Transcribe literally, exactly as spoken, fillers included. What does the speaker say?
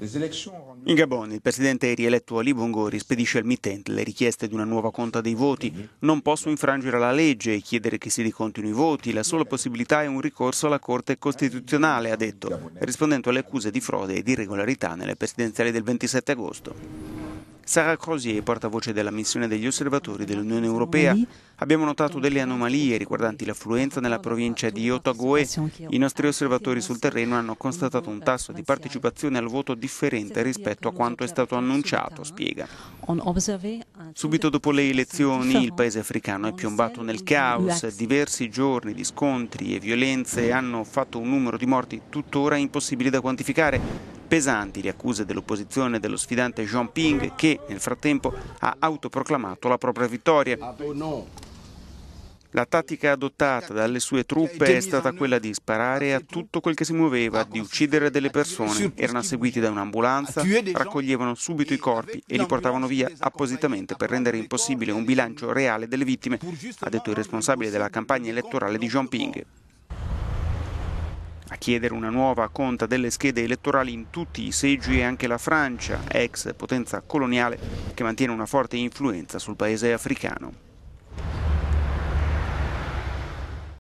In Gabon il presidente rieletto Ali Bongo rispedisce al mittente le richieste di una nuova conta dei voti. Non posso infrangere la legge e chiedere che si ricontino i voti, la sola possibilità è un ricorso alla Corte Costituzionale, ha detto, rispondendo alle accuse di frode e di irregolarità nelle presidenziali del ventisette agosto. Sarah Crozier, portavoce della missione degli osservatori dell'Unione Europea, abbiamo notato delle anomalie riguardanti l'affluenza nella provincia di Haut Ogooué. I nostri osservatori sul terreno hanno constatato un tasso di partecipazione al voto differente rispetto a quanto è stato annunciato, spiega. Subito dopo le elezioni il paese africano è piombato nel caos, diversi giorni di scontri e violenze hanno fatto un numero di morti tuttora impossibile da quantificare. Pesanti le accuse dell'opposizione dello sfidante Jean Ping che, nel frattempo, ha autoproclamato la propria vittoria. La tattica adottata dalle sue truppe è stata quella di sparare a tutto quel che si muoveva, di uccidere delle persone. Erano seguiti da un'ambulanza, raccoglievano subito i corpi e li portavano via appositamente per rendere impossibile un bilancio reale delle vittime, ha detto il responsabile della campagna elettorale di Jean Ping. A chiedere una nuova conta delle schede elettorali in tutti i seggi è anche la Francia, ex potenza coloniale, che mantiene una forte influenza sul paese africano.